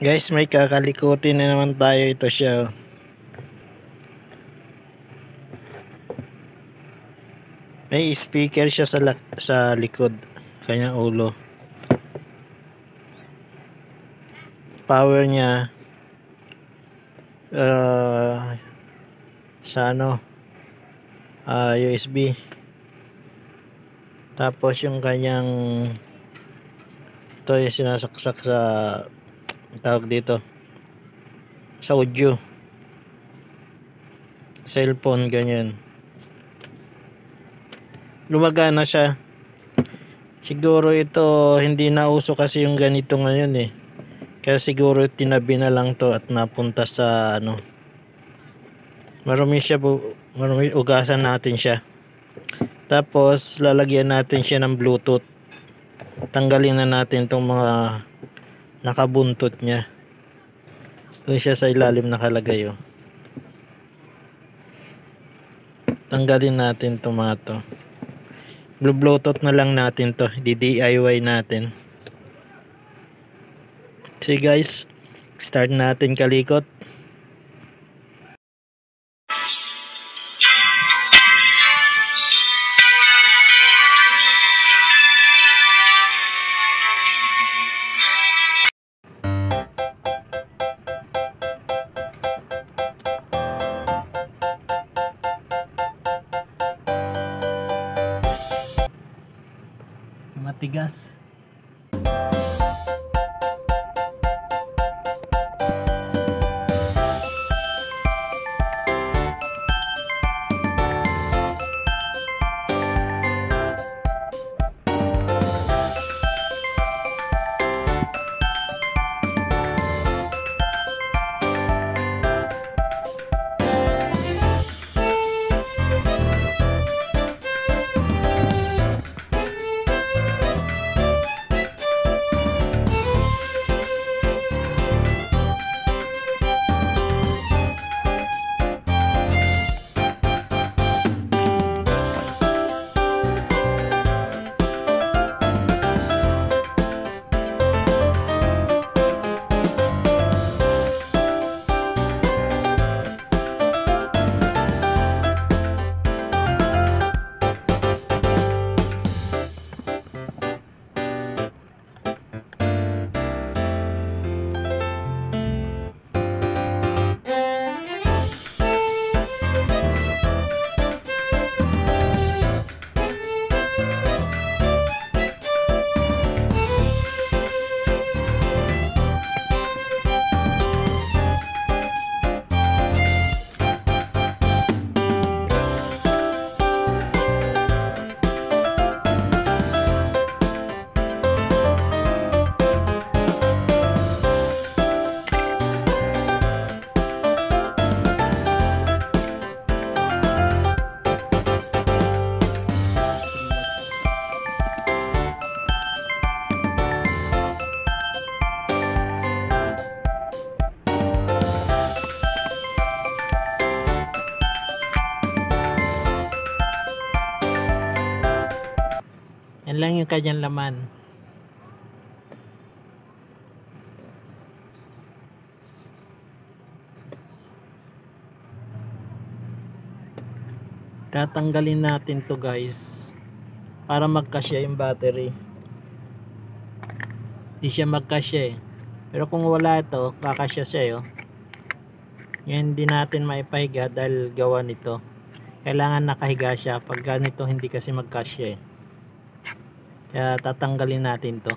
Guys, may kakalikutin na naman tayo. Ito siya. May speaker siya sa likod. Kanyang ulo. Power niya. Sa ano? USB. Tapos yung kanyang ito yung sinasaksak sa tawag dito sa audio cellphone, ganyan. Lumagana siya. Siguro ito hindi na uso kasi yung ganito ngayon eh, kaya siguro tinabi na lang to at napunta sa ano, marumi siya, marumi, ugasan natin siya, tapos lalagyan natin siya ng Bluetooth. Tanggalin na natin tong mga nakabuntot niya. Doon siya sa ilalim nakalagay, oh. Tanggalin natin tomato. Bluetooth na lang natin to. Di-DIY natin. Okay guys, start natin kalikot. Matigas. Yan lang yung kanyang laman. Tatanggalin natin to guys para magkasya yung battery. Hindi siya magkasya eh. Pero kung wala ito, kakasya siya eh. Yan, hindi natin maipahiga dahil gawa nito. Kailangan nakahiga siya. Pag ganito hindi kasi magkasya eh. Kaya tatanggalin natin to.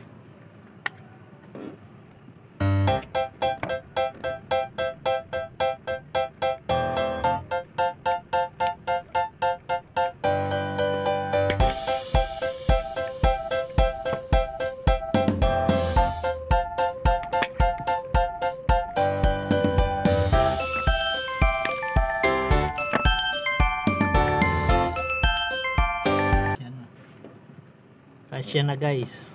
Siya na guys.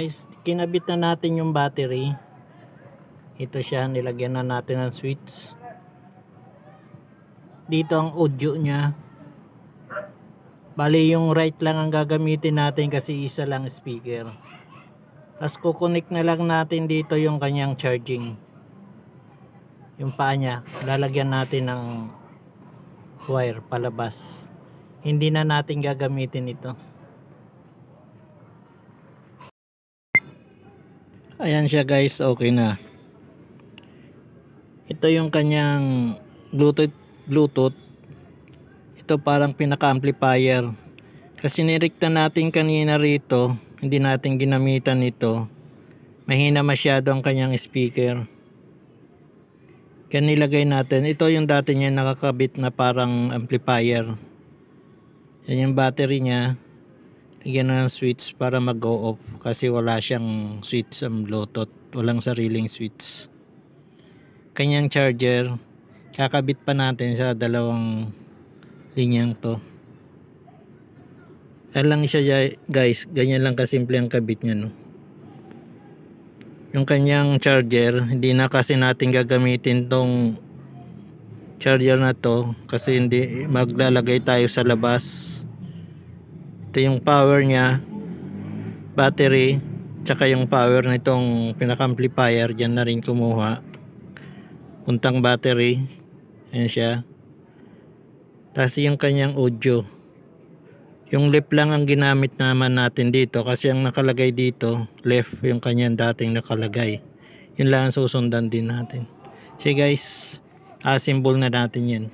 guys, kinabit na natin yung battery. Ito siya, nilagyan na natin ng switch. Dito ang audio niya. Bali yung right lang ang gagamitin natin kasi isa lang speaker. Tapos kukonek na lang natin dito yung kanyang charging. Yung paa niya, lalagyan natin ng wire palabas. Hindi na natin gagamitin ito. Ayan siya guys, okay na. Ito yung kanyang Bluetooth. Ito parang pinaka-amplifier. Kasi nirekta natin kanina rito, hindi natin ginamitan ito. Mahina masyado ang kanyang speaker. Kaya nilagay natin. Ito yung dati niya nakakabit na parang amplifier. Yan yung battery niya. Lagyan na ng switch para mag-go off kasi wala siyang switch ang Bluetooth, walang sariling switch. Kanyang charger, kakabit pa natin sa dalawang linyang to. Yan lang siya guys, ganyan lang kasimple ang kabit niya, no? Yung kanyang charger, hindi na kasi natin gagamitin tong charger na to kasi hindi, maglalagay tayo sa labas. Ito yung power nya, battery, tsaka yung power na itong pinaka-amplifier, dyan na rin kumuha puntang battery. Ayan sya. Tapos yung kanyang audio, yung left lang ang ginamit naman natin dito kasi ang nakalagay dito left, yung kanyang dating nakalagay, yun lang ang susundan din natin. So guys, assemble na natin yan.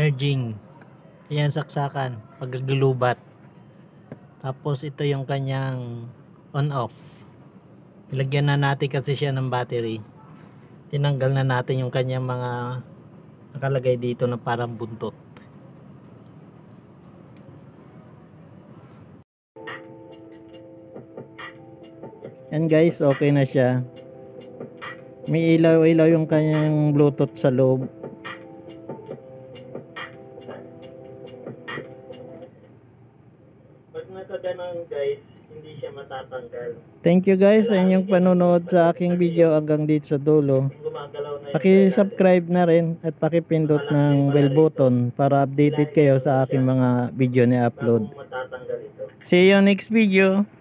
Charging. Ayan, saksakan. Paggulubat. Tapos ito yung kanyang on-off. Ilagyan na natin kasi siya ng battery. Tinanggal na natin yung kanyang mga nakalagay dito na parang buntot. Yan guys, okay na siya. May ilaw-ilaw yung kanyang Bluetooth sa loob. Guys, hindi siya matatanggal. Thank you guys sa inyong panonood sa aking video hanggang dito sa dulo. Paki-subscribe na rin at paki-pindot ng bell button para updated kayo sa aking mga video na upload. See you next video.